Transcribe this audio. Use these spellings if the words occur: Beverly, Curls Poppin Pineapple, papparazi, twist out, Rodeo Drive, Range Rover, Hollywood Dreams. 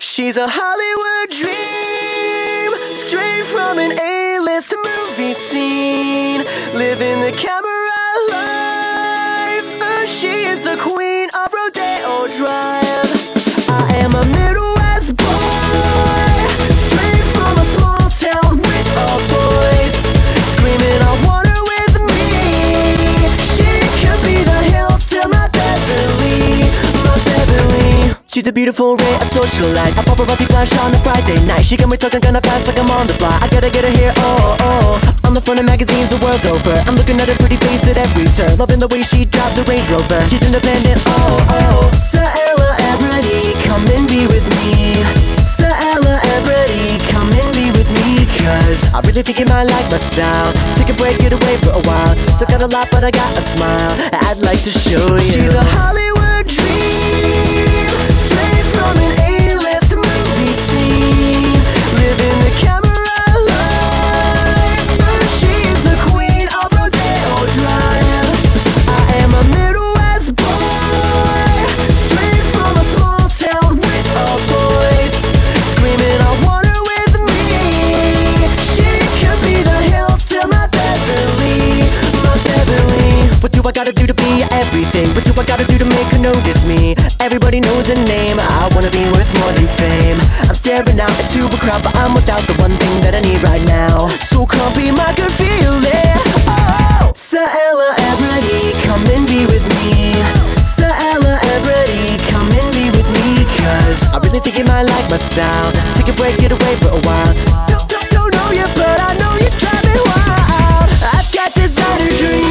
She's a Hollywood dream, straight from an A-list movie scene, living the camera life. She is the queen of Rodeo Drive. I am a Midwest boy, straight from a small town with a voice, screaming, I want her with me. She could be the hills to my Beverly, my Beverly. She's a beautiful ray, a socialite, a paparazzi flash on a Friday night. She got me talking kinda fast like I'm on the fly. I gotta get her here, oh, oh. On the front of magazines the world over, I'm looking at her pretty face at every turn. Loving the way she drives a Range Rover. She's independent, oh, oh. Sir Ella and Brady, come and be with me. Sir Ella and Brady, come and be with me, cause I really think you might like my style. Take a break, get away for a while. Took out a lot but I got a smile I'd like to show you. She's a Hollywood dream, straight from an A-list movie scene, living the camera life. She is the queen of Rodeo Drive. I am a Midwest boy, straight from a small town with a voice, screaming, I want her with me. She could be the hills to my Beverly, my Beverly. What do I gotta do to be everything? What do I gotta do to make her notice me? Everybody knows her name, I wanna be worth more than fame. I'm staring out into a crowd, but I'm without the one thing that I need right now. So come be my good feeling, oh! Sir Ella and Brady, come and be with me. Sir Ella and Brady, come and be with me, cause I really think you might like my style. Take a break, get away for a while. Don't know you, but I know you drive me wild. I've got designer dreams.